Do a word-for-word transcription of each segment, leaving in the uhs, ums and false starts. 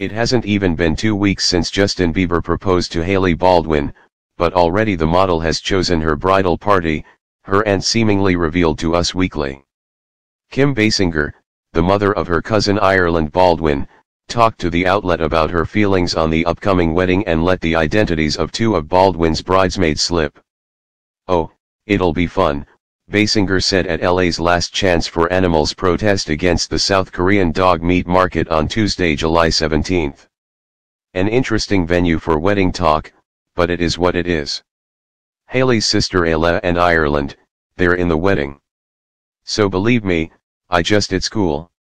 It hasn't even been two weeks since Justin Bieber proposed to Hailey Baldwin, but already the model has chosen her bridal party, her aunt seemingly revealed to Us Weekly. Kim Basinger, the mother of her cousin Ireland Baldwin, talked to the outlet about her feelings on the upcoming wedding and let the identities of two of Baldwin's bridesmaids slip. "Oh, it'll be fun," Basinger said at L A's Last Chance for Animals protest against the South Korean dog meat market on Tuesday, July seventeenth. "An interesting venue for wedding talk, but it is what it is. Hailey's sister Ella and Ireland, they're in the wedding. So believe me, I just it's cool.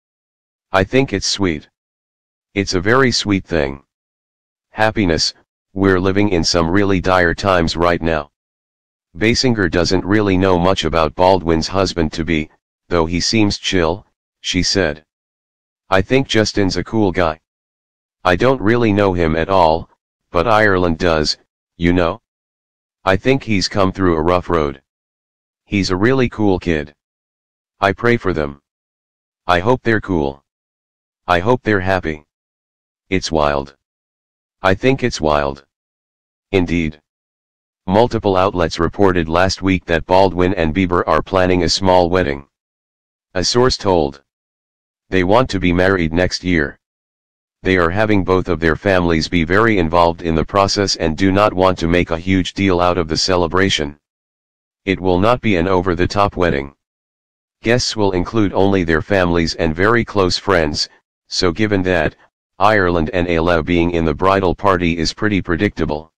I think it's sweet. It's a very sweet thing. Happiness, we're living in some really dire times right now." Basinger doesn't really know much about Baldwin's husband-to-be, though he seems chill, she said. "I think Justin's a cool guy. I don't really know him at all, but Ireland does, you know. I think he's come through a rough road. He's a really cool kid. I pray for them. I hope they're cool. I hope they're happy. It's wild. I think it's wild." Indeed. Multiple outlets reported last week that Baldwin and Bieber are planning a small wedding. A source told. They want to be married next year. They are having both of their families be very involved in the process and do not want to make a huge deal out of the celebration. It will not be an over-the-top wedding. Guests will include only their families and very close friends, so given that, Ireland and Ella being in the bridal party is pretty predictable.